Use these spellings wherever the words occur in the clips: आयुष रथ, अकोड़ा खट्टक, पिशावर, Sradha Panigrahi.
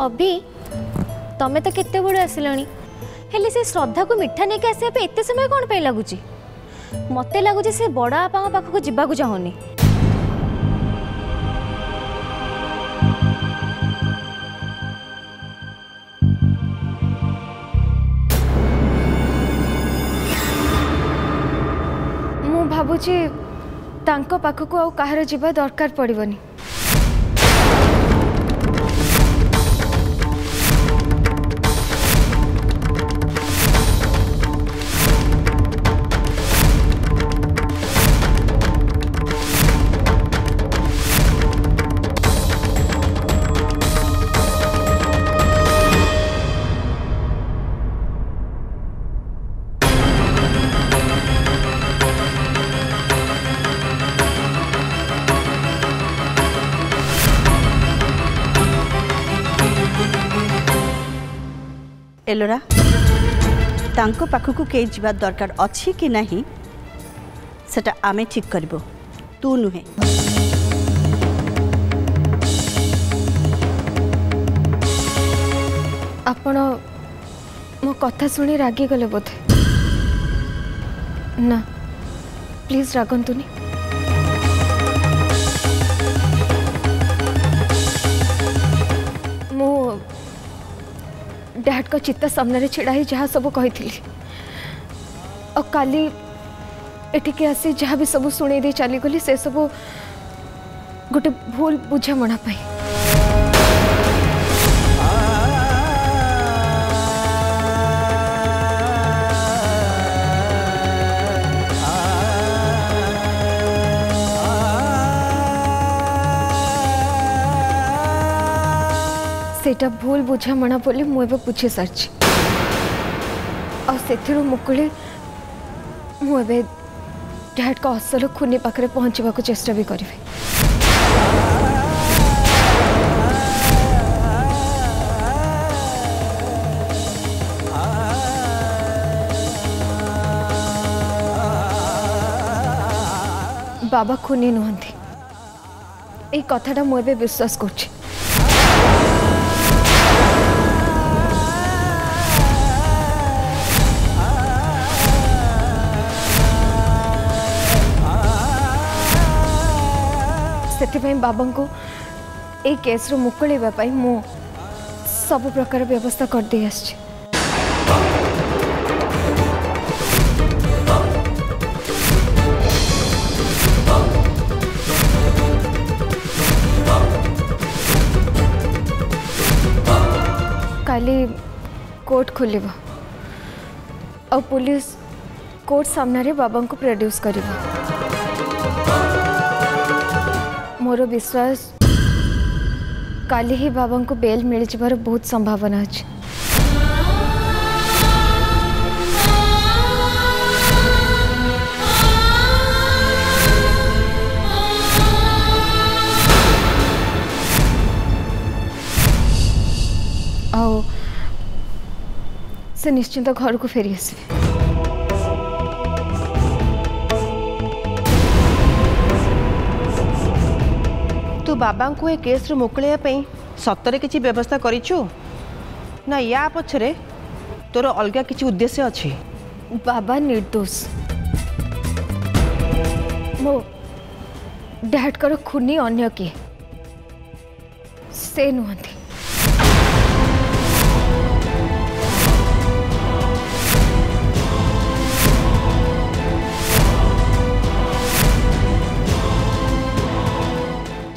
अभी तमें तो केत बड़े आसले से श्रद्धा को मिठा नहीं कि आसपा एत समय कौन पर लगुच मत लगुच से बड़ आपा पाखक जावाक चाहूनी। भावुची तांको पाखकु आउ कहार जीवा दरकार पड़बनी। एलोरा तांको पाखकु के जीवा दरकार अच्छी कि नहीं सेटा आमे ठीक करिबो तू नुहे। आपण मो कथा सुनी रागी गले बोधे ना, प्लीज रागंतुनी। मो डैड का चित्त सामने छिड़ाई जहाँ सब कही और काली एटिके आसी जहाँ भी सब सुने दे चली गली से सब गोटे भूल बुझामणा पाई। सेटा भूल बुझामणा बोली मुझे बुझे सारी और मुकुले मुझे डैड का असल खुनी पाखे पहुँचवा को चेष्टा भी करी। बाबा खुनी नुहंती ए कथाटा मुझे विश्वास कर। बाबा को ए केस रु मुकलेबा पाई मो सब प्रकार व्यवस्था कर दे आछि। काली कोर्ट खोलिबा और पुलिस कोर्ट सामने रे बाबा को प्रोड्यूस करिबा। मोर विश्वास काली ही बाबा को बेल मिल जबार बहुत संभावना अच्छी। आओ से निश्चिंत घर को फेरी आसबे। तू बाबा को ए केस रु मुकलेबा सतरे किसी व्यवस्था करिछु ना या पछरे तोर अलग किसी उद्देश्य अछि? बाबा निर्दोष मो डैड कर खुनी अन्य किए से नुहंती।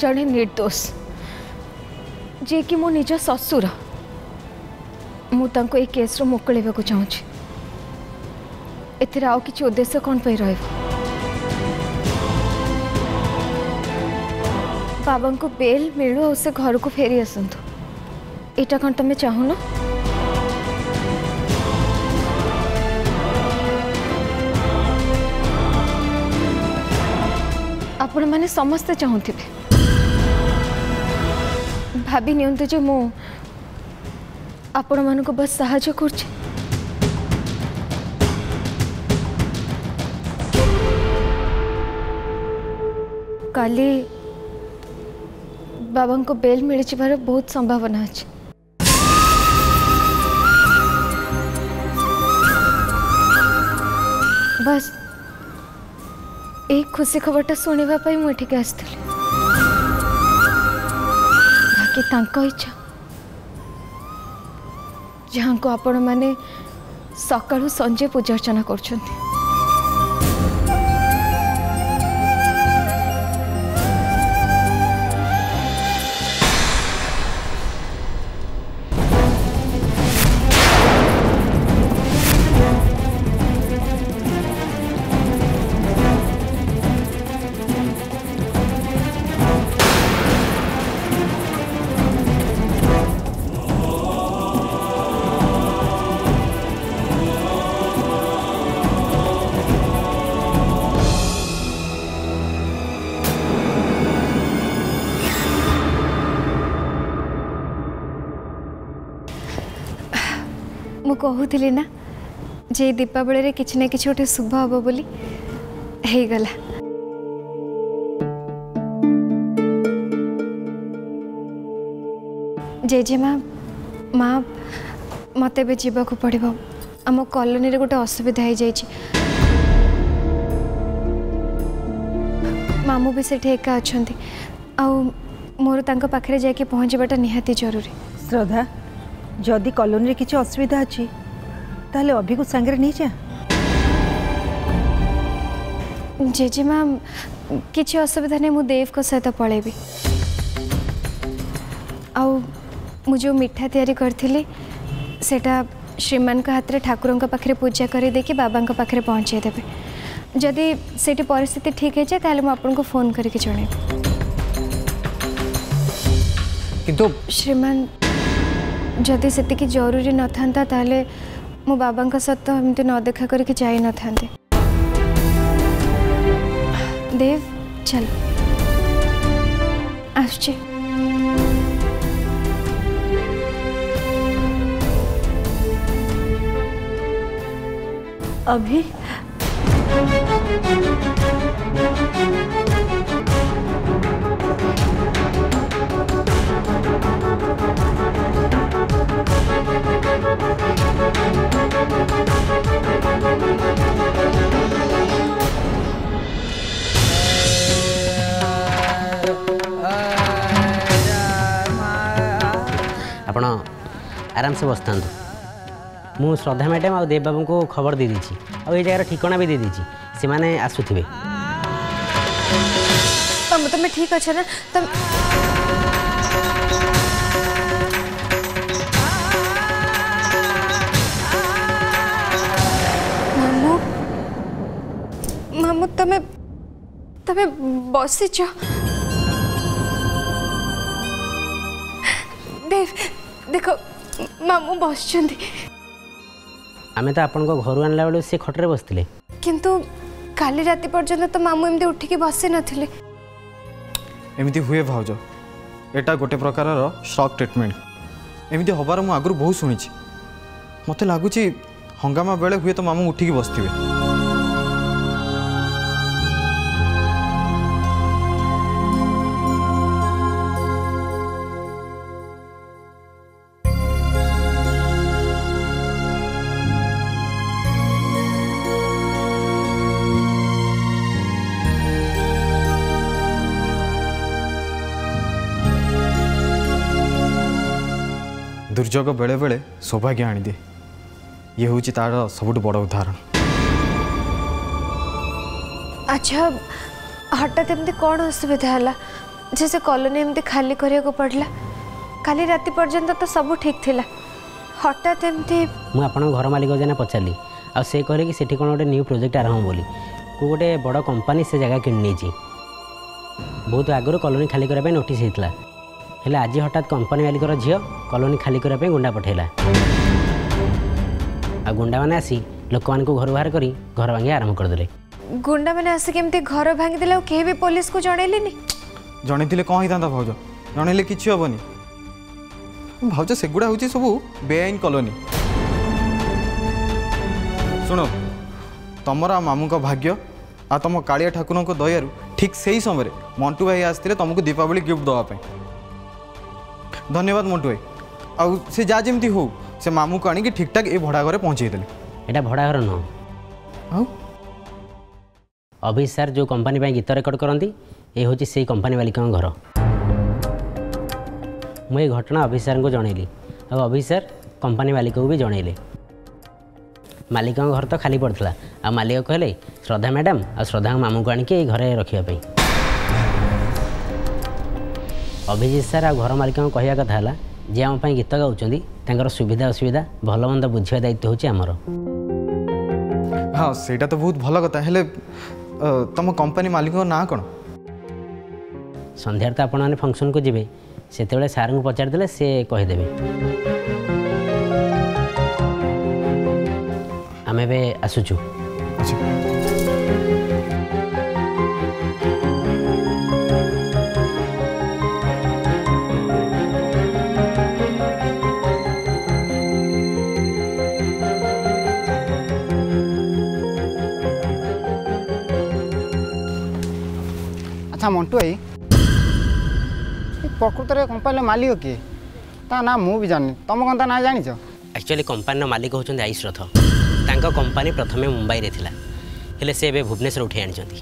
जड़े निर्दोष जे कि मो निज ससुर मुझे केस रु मुकलेबा को चाहूँगी। एथिरा किसी उद्देश्य कौन पर रही? बाबा को बेल मिलू और से घर को फेरी आसतु एटा कौन तुम्हें चाहून? आपण मैंने समस्ते चाहूँगे भाभी नियंतु जे मो आपण मानको बस सहायता करछी। काली बाबा को बेल मिल जबार बहुत संभावना अच्छी। बस एक खुशी खबरटा शुणापी मुझे बाकी इच्छा जहाँ को आपण मैंने सकाळू संजे पूजा अर्चना कर कहूली ना जे दीपावली रे किछना किछ गोटे शुभ हम बोली हे गला। जेजेमा माँ मत जावाक पड़ो आम कॉलोनी गोटे असुविधा हो जाए मामू भी सेठे एका अच्छा आर ताखे जाके पहुँचवाटा निहाती जरूरी। श्रद्धा जदि कॉलोनी रे किसी असुविधा अच्छी ताले अभी को संगे नहीं जा। जेजेमा किसी असुविधा नहीं मु देव को सहित पलैबी जो मिठा तैयारी करी सेटा श्रीमान का हाथ में ठाकुर पाखे पूजा करदे कि बाबा पाखे पहुँचे देवे। जदि से परिस्थिति ठीक है ताले मु आपन को फोन करके जणैबी। किंतु श्रीमान जदि सेतिकी जरूरी न था ताले मो बाबा सहित एमती न देखा करके जाई न था। देव चल आसुचे। अभी आपण आराम से बसता मु श्रद्धा मैडम आ देव बाबू को खबर दे दीची और ये जगह ठिकाना भी दे दीची से माने आसुथिबे। तुम ठीक अच्छे ना तुम मामू तमे तमे बसी छ देव देखो मामू बस चंदी आमे तो आपन को घर आनला बेले से खटरे बसथिले किंतु काली राती पर्यंत तो मामू एमदे उठी के बसे नथिले। एमिति हुए भाउजो एटा गोटे प्रकार रो शॉक ट्रीटमेंट एमिति होबार मु आगरु बहुत सुनिछि। मते लागुछि हंगामा बेले हुए तो मामू उठी के बसथिबे। दुर्योग बेले बेले सौभाग्य आनी दे ये हूँ तार सब बड़ उदाहरण। अच्छा हठात एमती कौन असुविधा है जैसे कॉलोनी एमती खाली करिया को पड़ला काली राति पर्यंत तो सब ठीक थिला हठात एमती मु आपन घर मालिक जाना पचारली आ से कहे कि सेठी कोन गोटे न्यू प्रोजेक्ट आरंभ बोली को गोटे बड़ कंपनी से जगह किनी बहुत आगुरी कॉलोनी खाली करबा नोटिस होता हेले आज हठात कंपनी मालिकर झील कॉलोनी खाली करने गुंडा पठेला आ गुंडा मैंने आसी लोक मान घर बाहर करी घर भांगी आरंभ करदे। गुंडा मैंने आसी केमती घर भांगी देला ओ केबे पुलिस को जणैलेनी जणैतिले कोन हितांता भौज जणैले किछि होबनी भौज सेगुडा होछि सब बेआईन कॉलोनी। सुनो तमरा मामू का भाग्य आ तम कालिया ठाकुर को दयारु ठीक सेही समय मंटू भाई आस्थिले तुमको दीपावली गिफ्ट दवा पे धन्यवाद मोटू भाई। आउ से जा जमी हो से मामू को आनिक ठीक ठाक ये भड़ा घर पहुँचे देले। एटा भड़ा घर नुह अभि सार जो कंपनी गीत रेकर्ड करती ये हूँ से कंपनी मालिका घर मुझे घटना अभि सार को जनइली और अभि सार कंपनी मालिक को भी जनइले। मालिक घर तो खाली पड़ता आ मालिक कहले श्रद्धा मैडम आ श्रद्धा मामू को आणिक घरे रखापी। अभिजीत सार आ घर मालिक कहवा कथा जे आम गीत गाँव सुविधा असुविधा भलमंद बुझा दायित्व हूँ आमर। हाँ सेटा तो बहुत भल कथा है। तुम कंपनी मालिक ना कौन? संध्यार तो आपने फंक्शन को जी से सार को पचारदे से कहीदेवे। आम एवं आसुचु। अच्छा मंटू भाई प्रकृत में कंपानी मालिक किए ता ना मुझे जानी तुम कौन ना जान? एक्चुअली कंपानी मालिक हूँ आयुष रथ। कंपनी प्रथमे मुंबई रे थिला हेले से एबे भुवनेश्वर उठे आनी।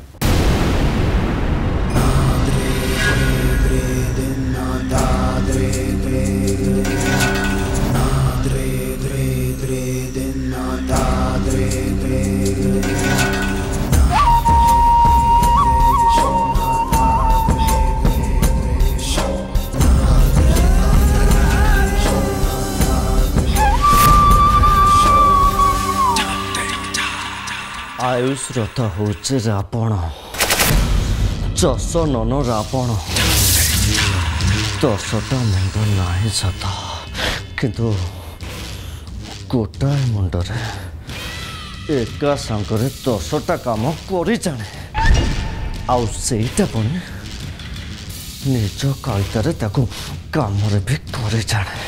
आयुष रथ हूँ रावण चश नन रावण दसटा मुंड ना सत किंतु गोटाए मुंडरे एका सांगरे दसटा काम कर जाने आईटा पुणी निज कवितार कम भी कर जाने।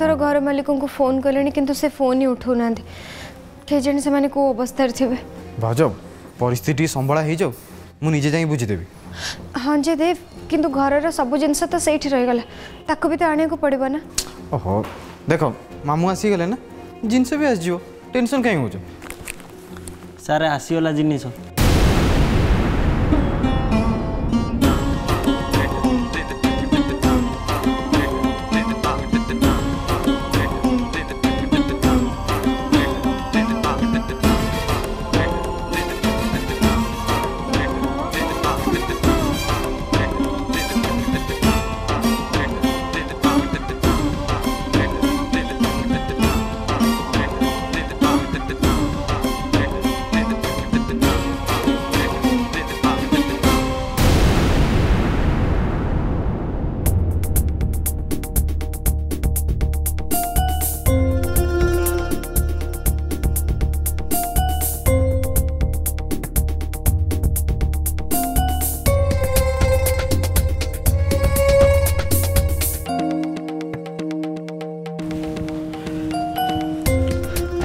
थर घर मालिकों को फोन कले किंतु से फोन ही उठाऊ ना कई जानी से को अवस्थार थे। भाज परिस्थिति संभला हो जाओ मुझे जा बुझीदेवी। हाँ जे देव किंतु घर सब जिनस तो सही रहीगला ताको भी तो आने को पड़ेगा ना। ओहो देख मामू आसीगले ना जिनस भी आस टेंशन कहीं हो सारे आसीगला जिनस।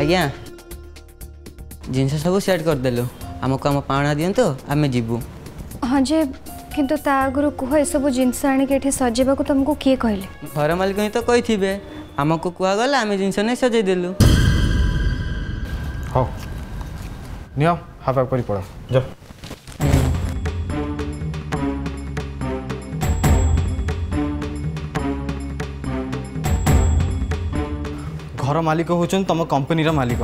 आज्ञा जिन सब सेट करदेलु आम को आम पाणा दिंतु आम जीवु। हाँ जे किंतु ता आगुरी कह ये सब जिन आठ सजेबा तुमको किए कहले? घर मालिक ही तो कही आम को कहगला आम जिन नहीं सजेदेलु। हाँ नियो हाफ हाफ पड़ा जा। घर मालिक हूँ तुम कंपनी मालिक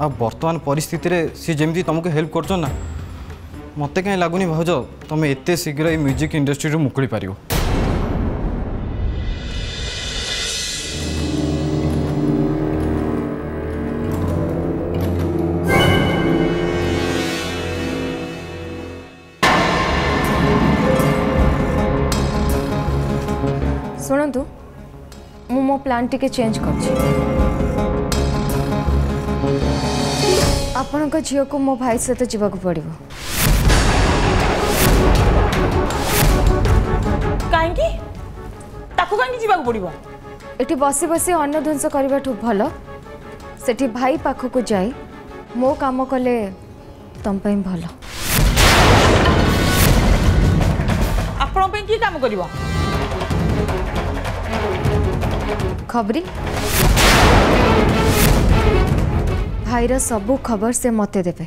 आ बर्तमान परिस्थिति रे सी जमी तुमको हेल्प कर ना मत कहीं लगुनि भाज तुम एत शीघ्र म्यूजिक इंडस्ट्री रू मुकुड़ी पार। शुणु मु मो प्लान टिके चेंज कर आपण को झील को मो भाई सहित जीवा को पड़ो कहीं एटी बसी बसी अन्न ध्वंस करने ठूँ भल से भाई पाख को जाए मो काम कले तुम भल। किए काम कर खबरी भाईर सबू खबर से मते देवे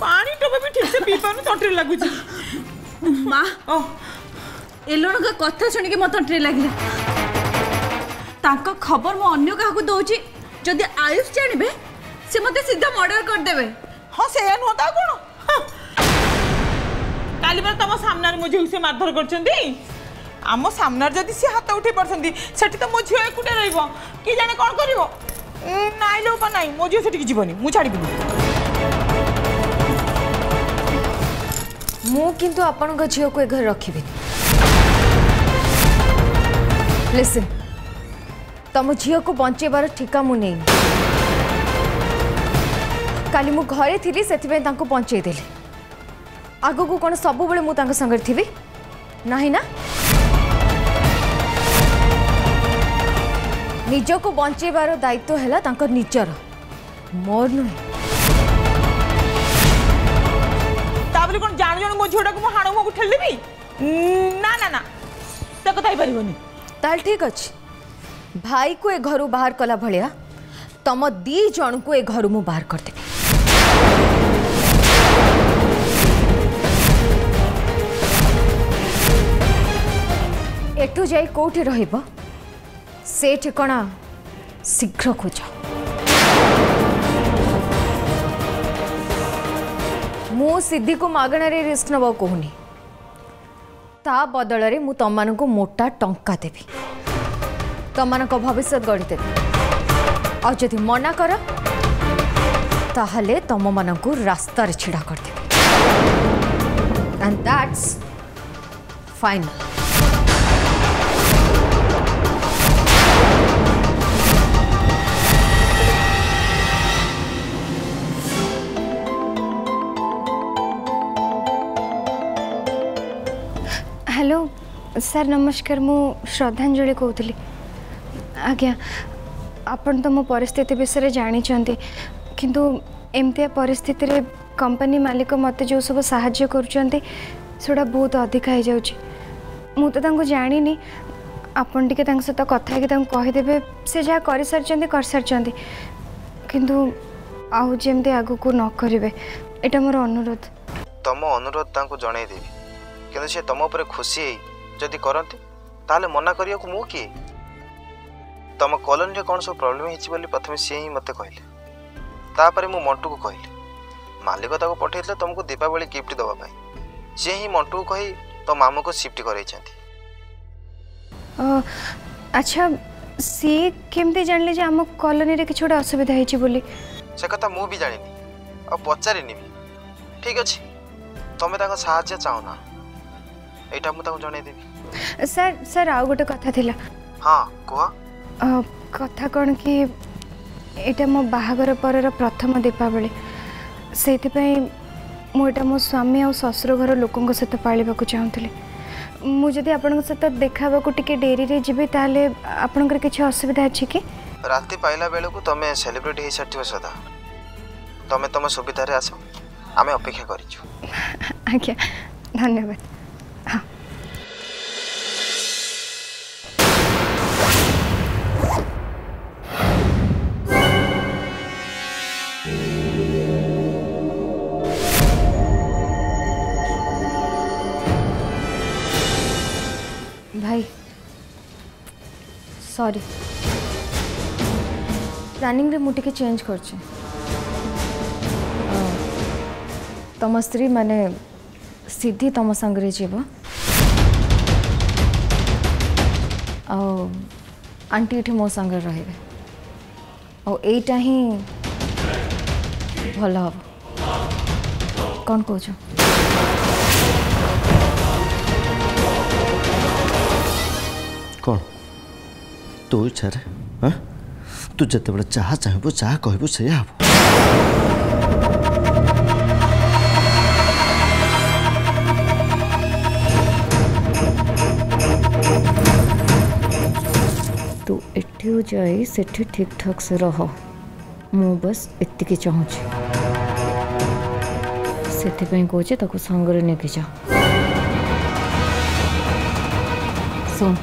पानी टोपे भी ठीक से पी पानी तंट्रे लगुच माँ एलोण का कथा शुणिक मो तंट्रे लगे खबर मो अन्य क्या दौर जदि आयुष जाने से मत सीधा मर्डर करदे हाँ से नुह तो कौन कल बार तुम सामने मो झी से मारधर करम सामने जदि सी हाथ उठे पड़ती से मो झी एकुटे रि जाने कौन कर नाई लोपा नाई मो झी से जीवन मुझे मु किंतु आपण झील को घर रखी लिसन तुम झील को बंचेबार ठिका मुझे काली मु घरे थी से बचेदेली आग को कौन सब मुझे संगे थी ना निज को बंचेबार दायित्व है निजर मोर नुहे कौन जान जान मो झोड़ा को हाणु मो उठल देबी ना ना ना त कताई परबोनी ताल ठीक अछि भाई को ए घरु बाहर कला भलिया तम दी जण को ए घरु मु बाहर कर देबी एटू जाई कोठी रहइबो से ठिकाना शीघ्र खोज मु सिद्धि को मगण रिस्क नवा कहूनी ता बदल रे मु तुम मानू मोटा टंका देवी तुम मान भविष्य गढ़ी देवी और जदि मना कर ताहले तुम मान रास्त छिड़ा करदेवी and that's final hello sir नमस्कार मु श्रद्धांजलि कहती आज्ञा आपण तो मो परिस्थिति विषय जानी किंतु एमती परिस्थिति रे कंपनी मालिक मत जो सब साहाय्य करा बहुत अधिका हो जाऊँ जानी आपण टे सहित कथा कहीदेवे से जहाँ कर सारी किंतु आउ जमी आग को न करेंगे यहाँ मोर अनुरोध तुम अनुरोध जनईदेवी किंतु से तुम उपर खुशी जदि करते ताले मना करिया को मु किए तुम कॉलोनी रे कौन सब प्रोब्लेम प्रथम सी ही मत कहले तापर मु मंटू को कहली मालिक ताको पठेले तुमको दीपावली गिफ्ट दवाई सी ही मंटू को कही तो मामू को शिफ्ट करई छथि। अच्छा सी केमते जानले जे हम कॉलोनी रे किछोडा असुविधा हिची बोली से कथा मु भी जानिनी और पचारिनी भी ठीक अछि तमे ताको सहायता चाहो ना एटा मु ताको जणे देबी। सर सर आउ गोटे कथा थिला। हां कुआ कथा कोन कि एटा मो बाहागर परर प्रथम दीपावली सेति पई मु एटा मो स्वामी और ससुर घर लोकन को सते पाळिबा को चाहतले मु जदी आपन सते देखाबा को टिके डेरी रे जिबे ताले आपन कर किछ असुविधा अछि कि राती पाइला बेला को तमे सेलिब्रिटी हे सटिबो सदा तमे तमे सुविधा रे आसो आमे अपेक्षा करिछु। आज्ञा धन्यवाद। हाँ। भाई सॉरी प्लानिंग रे मुटी के चेंज करछे तम स्त्री माने सिद्धि तुम संगे जीव आंटी ये मो संगे रे आईटा ही भल हम कौन कौ कौन तो इच्छा रे तू जो चाह चाहबू जहा कहबू से हम तू जाई सेठी ठीक ठाक से रह मु बस इतकी चाहूँगी से कहे ताको सांगरे नहीं जा सुन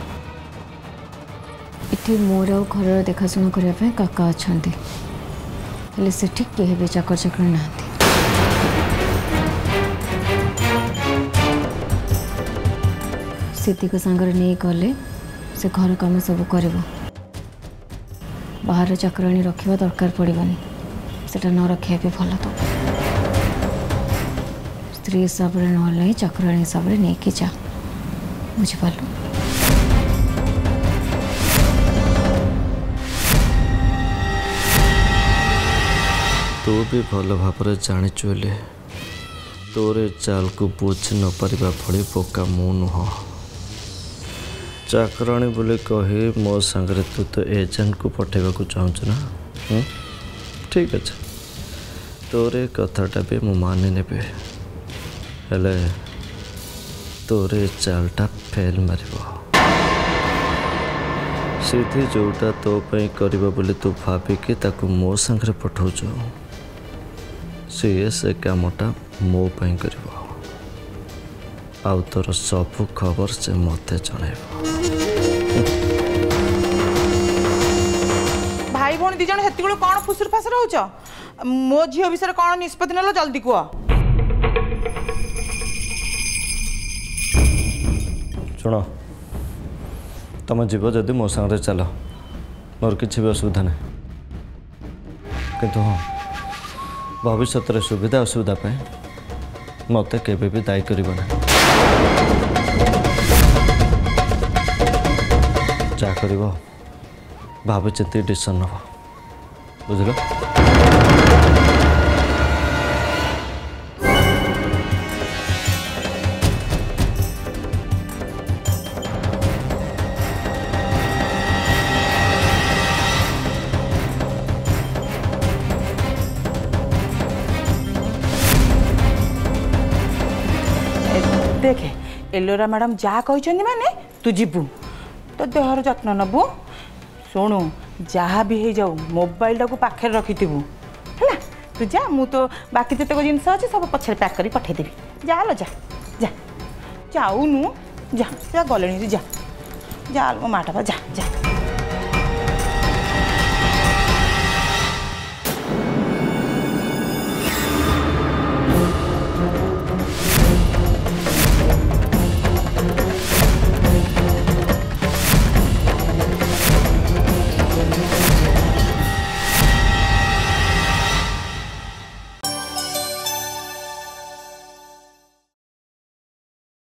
इटे मोर आ घर देखाशुना करने काका अच्छा से कहे भी चाकर चाकरी ना सेती को सांगर नहीं गले से घर कम सब कर बाहर चाकराणी रखा दरकार पड़वानी से न रखा भी भल तो स्त्री हिसाब से ना चाकराणी हिसाब से नहीं जा बुझिपारू तू भी भल भाव जाचु तोरे चाल को बुझ नपर भली पक्का मु नुह चाकराणी बोले कहे मो सांगरे तू तो एजेंट को पठेवाक चाहूँ ना ठीक अच्छे तोरे कथाटा भी मु मानि नेबे हेले तोरे चालटा फेल मारिबो सीधी जोटा तो पई करिबो बोले तू भाबी के ताकू मो सांगरे पठाउछो से कामटा मो पई करिबो आउ तोर सब खबर से मते जणाइबो भाई भौणी दिजन हेती गुलो कोन फुसुर फासुर होचो मो झियो विषय कोन निष्पत्ति नलो जल्दी कुआ सुनो तुम जीव जदि मो संगे चलो मोर किसी भी असुविधा ना किंतु हाँ भविष्य रे सुविधा असुविधा पे मत केबे भी दायी करना जा कर भाव चिंती डिसन नब बुझल देखे एलोरा मैडम जा कहते माने तू जीवु तो देहर जत्न नबु शुणु जहाँ भी हो जाऊ मोबाइल टाक पाखे रखिथु है तू जा मु तो बाकी जितक जिनस अच्छे सब पछे पैक कर पठेदेवी जा लो जा जा जाऊनु जा गले जा जा मो माटा जा जा